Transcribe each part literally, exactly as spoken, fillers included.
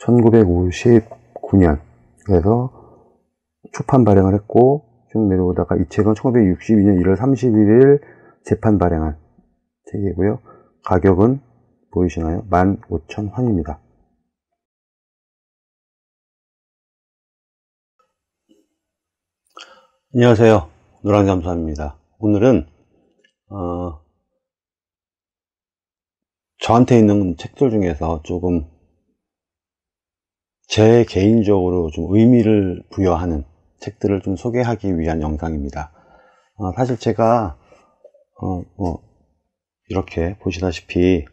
천구백오십구 년 에서 초판 발행을 했고 쭉 내려오다가 이 책은 천구백육십이 년 일월 삼십일일 재판 발행한 책이고요. 가격은 보이시나요? 만 오천 환입니다. 안녕하세요. 노랑잠수함입니다. 오늘은 어, 저한테 있는 책들 중에서 조금 제 개인적으로 좀 의미를 부여하는 책들을 좀 소개하기 위한 영상입니다. 어, 사실 제가 어, 어, 이렇게 보시다시피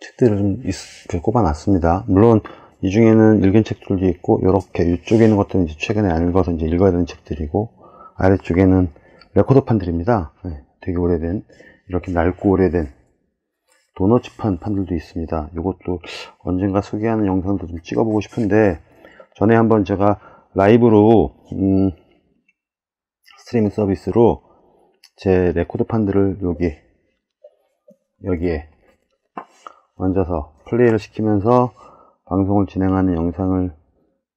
책들을 좀 이렇게 꼽아놨습니다. 물론 이 중에는 읽은 책들도 있고, 이렇게 위쪽에 있는 것들은 이제 최근에 안 읽어서 이제 읽어야 되는 책들이고, 아래쪽에는 레코더판들입니다. 네, 되게 오래된, 이렇게 낡고 오래된 도너츠판 판들도 있습니다. 이것도 언젠가 소개하는 영상도 좀 찍어보고 싶은데, 전에 한번 제가 라이브로 음, 스트리밍 서비스로 제 레코더판들을 여기 여기에 얹어서 플레이를 시키면서 방송을 진행하는 영상을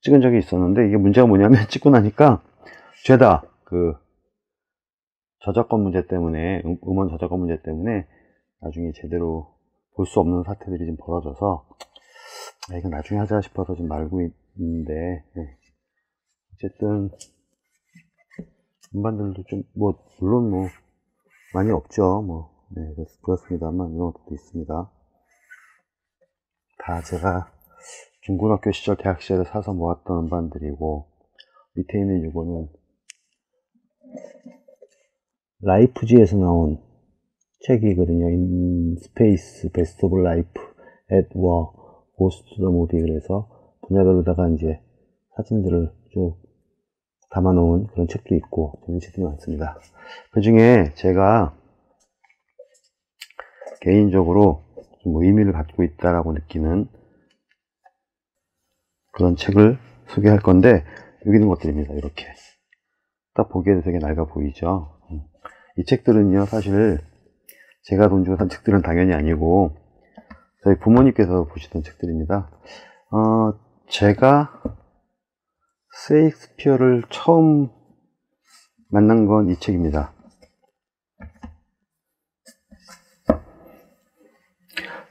찍은 적이 있었는데, 이게 문제가 뭐냐면 찍고 나니까 죄다 그 저작권 문제 때문에, 음원 저작권 문제 때문에 나중에 제대로 볼 수 없는 사태들이 좀 벌어져서 아, 이건 나중에 하자 싶어서 좀 말고 있는데, 네. 어쨌든 음반들도 좀 뭐 물론 뭐 많이 없죠. 뭐 네, 그렇습니다만 이런 것도 있습니다. 다 제가 중고등학교 시절, 대학 시절에 사서 모았던 음반들이고, 밑에 있는 이거는 라이프지에서 나온 책이거든요. In Space, Best of Life, at War, Goes to the Movie. 그래서 분야별로다가 이제 사진들을 쭉 담아놓은 그런 책도 있고, 재밌는 책들이 많습니다. 그 중에 제가 개인적으로 좀 의미를 갖고 있다라고 느끼는 그런 책을 소개할 건데, 여기 있는 것들입니다. 이렇게 딱 보기에도 되게 낡아 보이죠. 이 책들은요, 사실 제가 돈 주고 산 책들은 당연히 아니고 저희 부모님께서 보시던 책들입니다. 어, 제가 셰익스피어를 처음 만난 건 이 책입니다.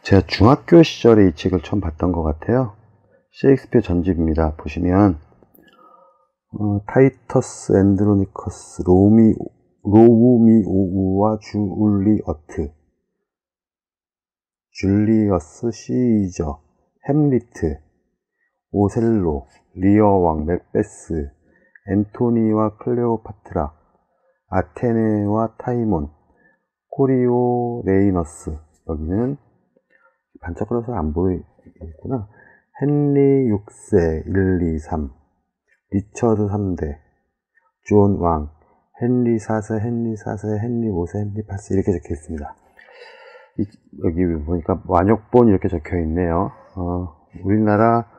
제가 중학교 시절에 이 책을 처음 봤던 것 같아요. 셰익스피어 전집입니다. 보시면 어, 타이터스 앤드로니커스, 로미, 로미오와 줄리어트, 줄리어스 시이저, 햄리트, 오셀로, 리어왕, 맥베스, 앤토니와 클레오파트라, 아테네와 타이몬, 코리올레이너스. 여기는 반짝거려서 안 보이겠구나. 헨리 육 세, 일, 이, 삼, 리처드 삼 대, 존왕, 헨리 사 세, 헨리 사 세, 헨리 오 세, 헨리 팔 세 이렇게 적혀 있습니다. 이, 여기 보니까 완역본 이렇게 적혀 있네요. 어, 우리나라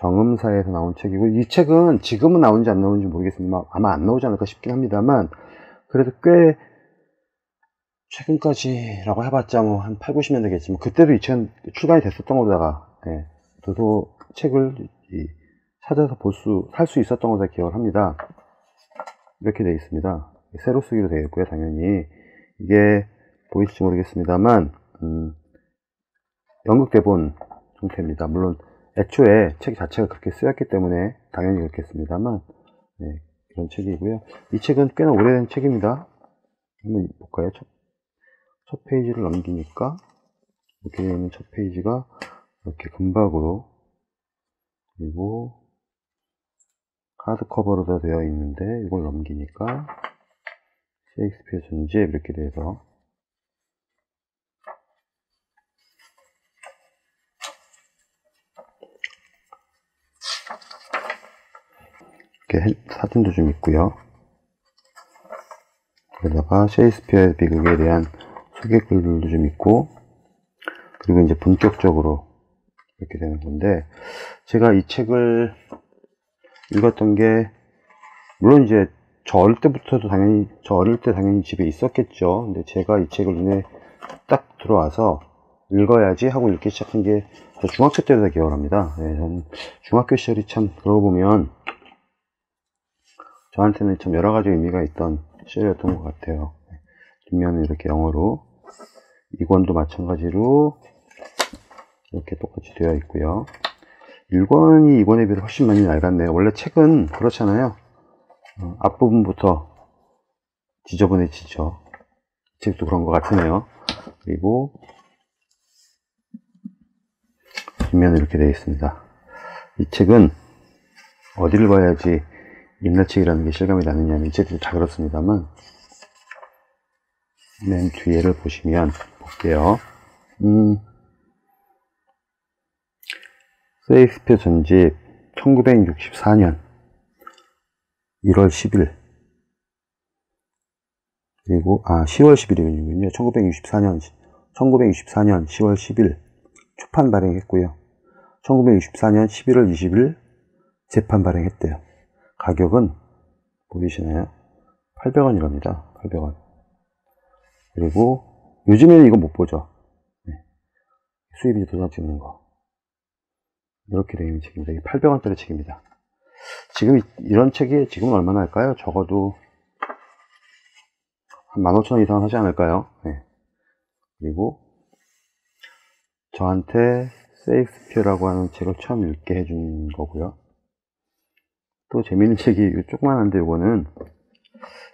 정음사에서 나온 책이고, 이 책은 지금은 나온지 안 나온지 모르겠습니다. 아마 안 나오지 않을까 싶긴 합니다만, 그래도 꽤 최근까지라고 해봤자 뭐 한 팔, 구십 년 되겠지만, 그때도 이 책은 출간이 됐었던 거다가, 예. 저도 책을 찾아서 볼 수, 살 수 있었던 것을 기억을 합니다. 이렇게 되어 있습니다. 새로 쓰기로 되어 있고요, 당연히. 이게 보일지 모르겠습니다만, 음, 연극 대본 형태입니다. 물론, 애초에 책 자체가 그렇게 쓰였기 때문에 당연히 그렇겠습니다만, 네, 이런 책이고요. 이 책은 꽤나 오래된 책입니다. 한번 볼까요? 첫, 첫 페이지를 넘기니까, 이렇게 되어 있는 첫 페이지가 이렇게 금박으로, 그리고 하드커버로 다 되어 있는데, 이걸 넘기니까 셰익스피어 전집 이렇게 돼서 이렇게 사진도 좀 있고요. 그러다가 셰익스피어의 비극에 대한 소개글들도 좀 있고, 그리고 이제 본격적으로 이렇게 되는 건데, 제가 이 책을 읽었던 게, 물론 이제 저 어릴 때부터도 당연히, 저 어릴 때 당연히 집에 있었겠죠. 근데 제가 이 책을 눈에 딱 들어와서 읽어야지 하고 읽기 시작한 게 중학교 때부터 기억합니다. 예, 저는 중학교 시절이 참 그러고 보면 저한테는 참 여러 가지 의미가 있던 시절이었던 것 같아요. 뒷면은 이렇게 영어로, 이 권도 마찬가지로 이렇게 똑같이 되어 있고요. 일 권이 이 권에 비해서 훨씬 많이 낡았네요. 원래 책은 그렇잖아요. 앞부분부터 지저분해지죠. 책도 그런 것 같으네요. 그리고 뒷면은 이렇게 되어 있습니다. 이 책은 어디를 봐야지 옛날 책이라는 게 실감이 나느냐면, 이 책들이 다 그렇습니다만, 맨 뒤에를 보시면 볼게요. 음, 셰익스피어 전집 천구백육십사 년 일월 십 일, 그리고 아 시월 십일이군요. 천구백육십사 년 천구백육십사 년 시월 십 일 초판 발행했고요. 천구백육십사 년 십일월 이십 일 재판 발행했대요. 가격은 보이시나요? 팔백 원이랍니다. 팔백 원. 그리고 요즘에는 이거 못 보죠. 네. 수입이 도장 찍는 거. 이렇게 되는 책입니다. 이게 팔백 원짜리 책입니다. 지금 이런 책이 지금 얼마나 할까요? 적어도 한 만 오천 원 이상은 하지 않을까요? 네. 그리고 저한테 셰익스피어라고 하는 책을 처음 읽게 해준 거고요. 또 재미있는 책이 조그만한데, 이거는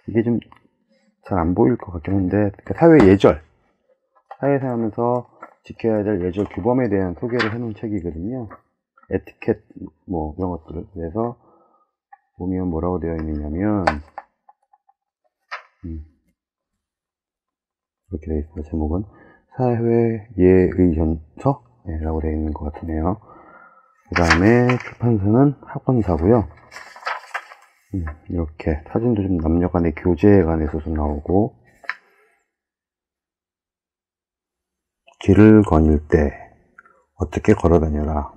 이게 좀 잘 안 보일 것 같긴 한데, 그러니까 사회 예절, 사회에서 하면서 지켜야 될 예절 규범에 대한 소개를 해놓은 책이거든요. 에티켓 뭐 이런 것들을. 그래서 보면 뭐라고 되어 있느냐면 음, 이렇게 되어 있어요. 제목은 사회 예의 전서라고 되어 있는 것 같네요. 그 다음에 출판사는 학원사고요. 음, 이렇게 사진도 좀 남녀간의 교제에 관해서도 나오고, 길을 거닐 때 어떻게 걸어 다녀라,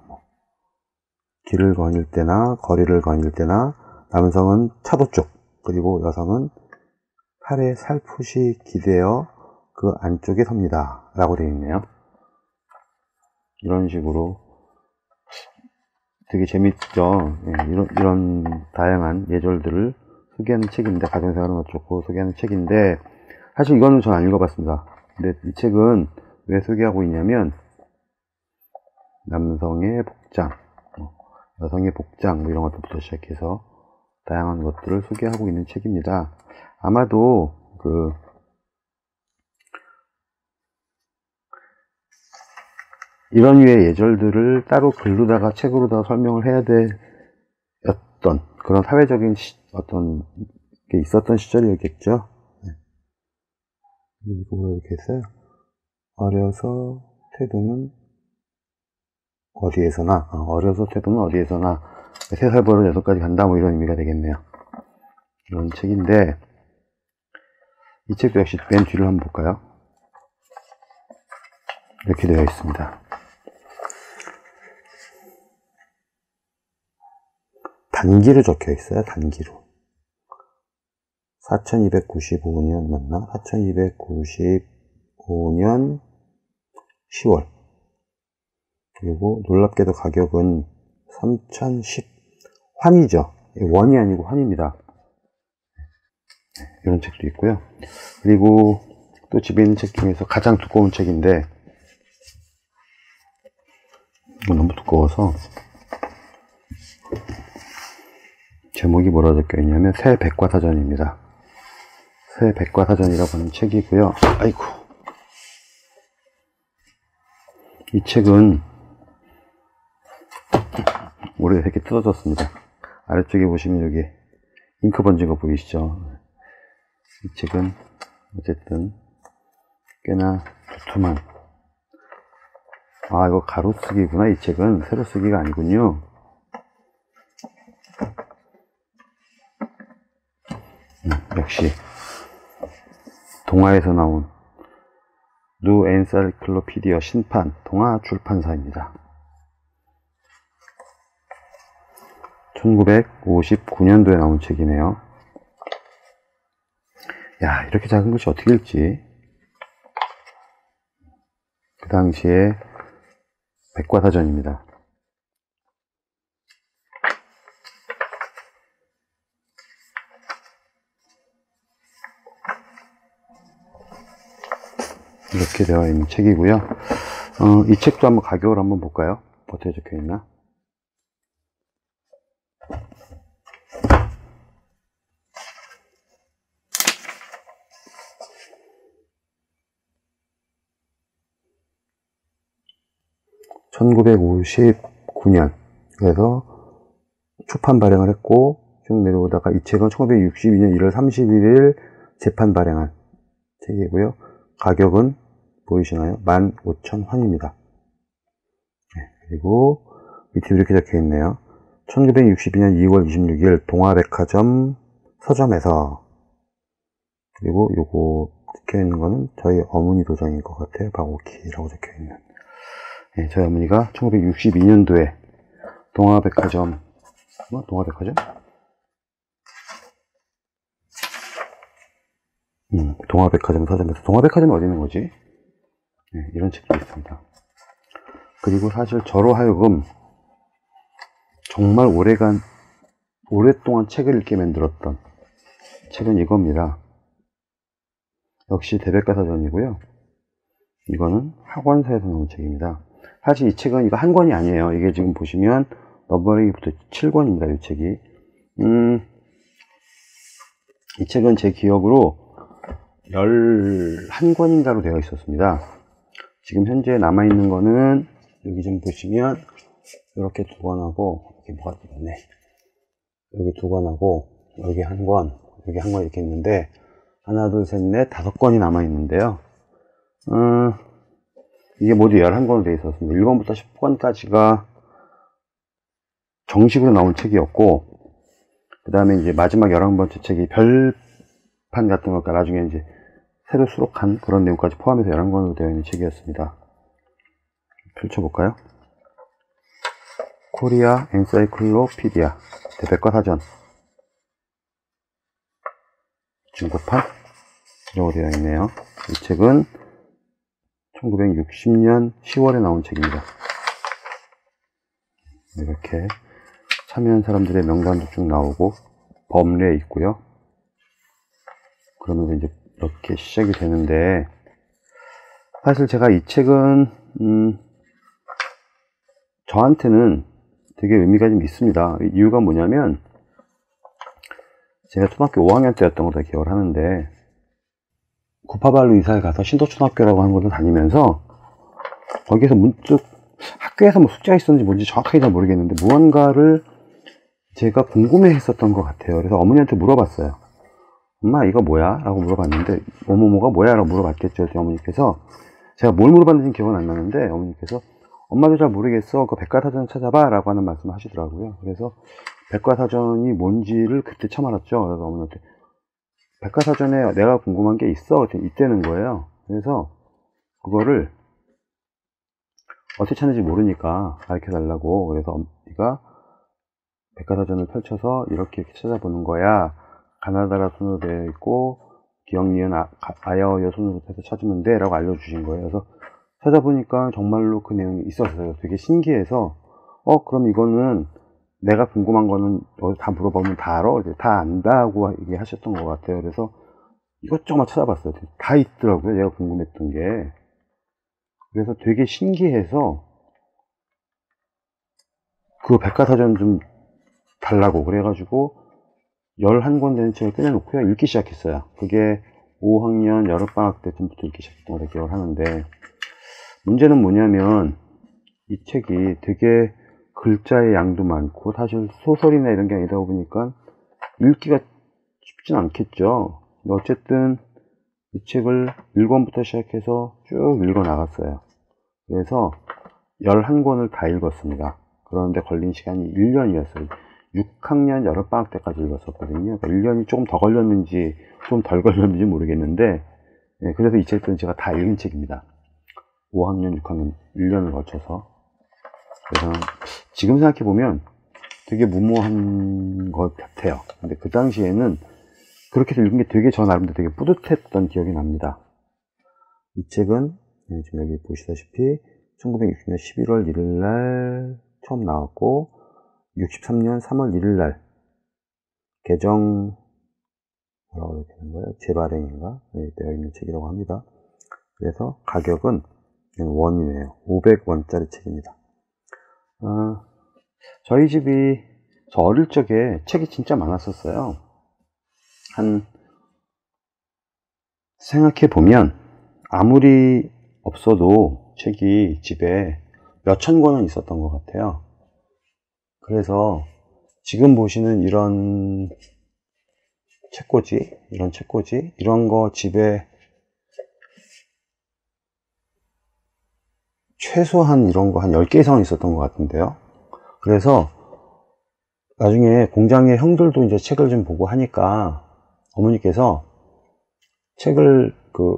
길을 거닐 때나 거리를 거닐 때나, 남성은 차도 쪽, 그리고 여성은 팔에 살포시 기대어 그 안쪽에 섭니다 라고 되어 있네요. 이런 식으로 되게 재밌죠. 예, 이런, 이런 다양한 예절들을 소개하는 책입니다. 가정생활은 어쩌고 소개하는 책인데, 사실 이거는 전 안 읽어봤습니다. 근데 이 책은 왜 소개하고 있냐면, 남성의 복장, 여성의 복장 뭐 이런 것부터 시작해서 다양한 것들을 소개하고 있는 책입니다. 아마도 그 이런 유의 예절들을 따로 글로다가 책으로다가 설명을 해야 될 어떤 그런 사회적인 시, 어떤 게 있었던 시절이었겠죠. 네. 이거 뭐라고 이렇게 했어요? 어려서 태도는 어디에서나, 아, 어려서 태도는 어디에서나 세 살부터 여섯 까지 간다 뭐 이런 의미가 되겠네요. 이런 책인데, 이 책도 역시 맨 뒤를 한번 볼까요? 이렇게 되어 있습니다. 단기로 적혀 있어요. 단기로 사천이백구십오 년 맞나? 사천이백구십오 년 시월. 그리고 놀랍게도 가격은 삼천십 환이죠. 원이 아니고 환입니다. 이런 책도 있고요. 그리고 또 집에 있는 책 중에서 가장 두꺼운 책인데, 이거 너무 두꺼워서 제목이 뭐라 적혀있냐면 새 백과사전입니다. 새 백과사전이라고 하는 책이고요. 아이고, 이 책은 오래돼서 이렇게 뜯어졌습니다. 아래쪽에 보시면 여기 잉크 번진 거 보이시죠? 이 책은 어쨌든 꽤나 두툼한, 아 이거 가로쓰기구나. 이 책은 세로 쓰기가 아니군요. 음, 역시 동아에서 나온 뉴 엔사이클로피디아 신판 동아 출판사입니다. 천구백오십구 년도에 나온 책이네요. 야, 이렇게 작은 것이 어떻게 읽지? 그 당시의 백과사전입니다. 이렇게 되어 있는 책이고요. 어, 이 책도 한번 가격을 한번 볼까요? 어떻게 적혀 있나? 천구백오십구 년 에서 초판 발행을 했고 쭉 내려오다가 이 책은 천구백육십이 년 일월 삼십일 일 재판 발행한 책이고요. 가격은 보이시나요? 만 오천 원입니다. 네, 그리고 밑에 이렇게 적혀 있네요. 천구백육십이 년 이월 이십육 일 동아백화점 서점에서. 그리고 요거 적혀 있는 거는 저희 어머니 도장인 것 같아요. 박오키라고 적혀 있는. 네, 저희 어머니가 천구백육십이 년도에 동아백화점, 뭐 동아백화점? 음, 동아백화점 서점에서, 동아백화점이 어디 있는 거지? 네, 이런 책도 있습니다. 그리고 사실 저로 하여금 정말 오래간, 오랫동안 책을 읽게 만들었던 책은 이겁니다. 역시 대백과사전이고요. 이거는 학원사에서 나온 책입니다. 사실 이 책은 이거 한 권이 아니에요. 이게 지금 보시면 넘버링부터 칠 권입니다. 이 책이. 음, 이 책은 제 기억으로 열한 권인가로 되어 있었습니다. 지금 현재 남아있는 거는, 여기 좀 보시면, 이렇게 두 권하고, 이렇게 뭐가 있네. 여기 두 권하고, 여기 한 권, 여기 한 권 이렇게 있는데, 하나, 둘, 셋, 넷, 다섯 권이 남아있는데요. 음, 이게 모두 열한 권으로 되어 있었습니다. 일 권부터 십 권까지가 정식으로 나온 책이었고, 그 다음에 이제 마지막 열한 번째 책이 별, 판 같은 것과 나중에 이제 새로 수록한 그런 내용까지 포함해서 열한 권으로 되어 있는 책이었습니다. 펼쳐볼까요? 코리아 엔사이클로피디아 대백과사전 중고판 이라고 되어 있네요. 이 책은 천구백육십 년 시월에 나온 책입니다. 이렇게 참여한 사람들의 명단도 쭉 나오고 범례에 있고요. 그러면서 이제 이렇게 시작이 되는데, 사실 제가 이 책은 음, 저한테는 되게 의미가 좀 있습니다. 이유가 뭐냐면, 제가 초등학교 오 학년 때였던 걸 다 기억을 하는데, 구파발루 이사에 가서 신도초등학교라고 하는 곳을 다니면서 거기에서 문득 학교에서 뭐 숙제가 있었는지 뭔지 정확하게 잘 모르겠는데 무언가를 제가 궁금해 했었던 것 같아요. 그래서 어머니한테 물어봤어요. 엄마 이거 뭐야? 라고 물어봤는데, 뭐뭐뭐가 뭐야? 라고 물어봤겠죠. 어머니께서, 제가 뭘 물어봤는지는 기억은 안 나는데, 어머니께서 엄마도 잘 모르겠어, 그 백과사전 찾아봐 라고 하는 말씀을 하시더라고요. 그래서 백과사전이 뭔지를 그때 처음 알았죠. 그래서 어머니한테 백과사전에 내가 궁금한 게 있어 이때는 거예요. 그래서 그거를 어떻게 찾는지 모르니까 가르쳐달라고. 그래서 엄마가 백과사전을 펼쳐서 이렇게 이렇게 찾아보는 거야. 가나다라 순으로 되어 있고, 기역, 니은, 아, 아야어여 순으로 해서 찾으면 돼 라고 알려주신 거예요. 그래서 찾아보니까 정말로 그 내용이 있었어요. 되게 신기해서, 어 그럼 이거는 내가 궁금한 거는 다 물어보면 다 알아? 다 안다고 얘기하셨던 것 같아요. 그래서 이것저것 찾아봤어요. 다 있더라고요, 내가 궁금했던 게. 그래서 되게 신기해서 그 백과사전 좀 달라고 그래가지고 열한 권 되는 책을 꺼내놓고요, 읽기 시작했어요. 그게 오 학년 여름방학 때쯤부터 읽기 시작했던 걸 기억을 하는데, 문제는 뭐냐면 이 책이 되게 글자의 양도 많고, 사실 소설이나 이런 게 아니다 보니까 읽기가 쉽진 않겠죠. 근데 어쨌든 이 책을 일 권부터 시작해서 쭉 읽어 나갔어요. 그래서 열한 권을 다 읽었습니다. 그런데 걸린 시간이 일 년이었어요. 육 학년 여름방학 때까지 읽었었거든요. 그러니까 일 년이 조금 더 걸렸는지 좀 덜 걸렸는지 모르겠는데, 예, 그래서 이 책은 제가 다 읽은 책입니다. 오 학년, 육 학년, 일 년을 거쳐서. 그래서 지금 생각해보면 되게 무모한 것 같아요. 근데 그 당시에는 그렇게 읽은 게 되게 저 나름대로 되게 뿌듯했던 기억이 납니다. 이 책은 지금 여기 보시다시피 천구백육십 년 십일월 일일 날 처음 나왔고 육십삼 년 삼월 일일 날 개정 뭐라고 이렇게 되는 거예요? 재발행인가? 네, 되어 있는 책이라고 합니다. 그래서 가격은 원이네요. 오백 원짜리 책입니다. 아, 저희 집이 저 어릴 적에 책이 진짜 많았었어요. 한 생각해보면 아무리 없어도 책이 집에 몇천 권은 있었던 것 같아요. 그래서 지금 보시는 이런 책꽂이, 이런 책꽂이, 이런 거 집에 최소한 이런 거 한 열 개 이상은 있었던 것 같은데요. 그래서 나중에 공장의 형들도 이제 책을 좀 보고 하니까 어머니께서 책을 그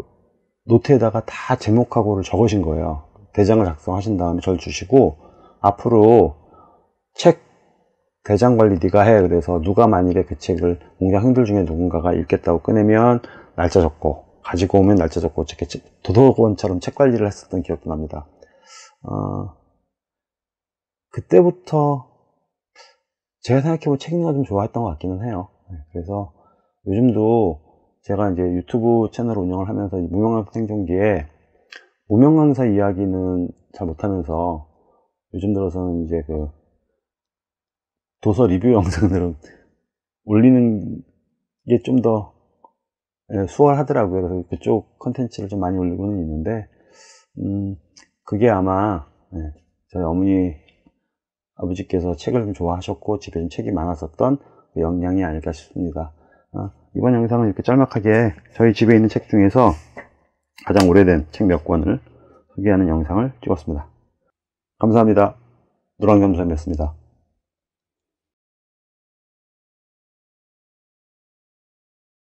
노트에다가 다 제목하고를 적으신 거예요. 대장을 작성하신 다음에 저를 주시고, 앞으로 책 대장 관리 네가 해. 그래서 누가 만일에 그 책을 공장 형들 중에 누군가가 읽겠다고 꺼내면 날짜 적고, 가지고 오면 날짜 적고, 어떻게 도덕원처럼 책 관리를 했었던 기억도 납니다. 어, 그때부터 제가 생각해보면 책 읽는 거 좀 좋아했던 것 같기는 해요. 그래서 요즘도 제가 이제 유튜브 채널을 운영을 하면서 무명강사 생존기에 무명강사 이야기는 잘 못하면서 요즘 들어서는 이제 그 도서 리뷰 영상들은 올리는 게 좀 더 수월하더라고요. 그래서 그쪽 컨텐츠를 좀 많이 올리고는 있는데, 음, 그게 아마 저희 어머니 아버지께서 책을 좀 좋아하셨고 집에 좀 책이 많았었던 영향이 아닐까 싶습니다. 이번 영상은 이렇게 짤막하게 저희 집에 있는 책 중에서 가장 오래된 책 몇 권을 소개하는 영상을 찍었습니다. 감사합니다. 노랑겸쌤이었습니다.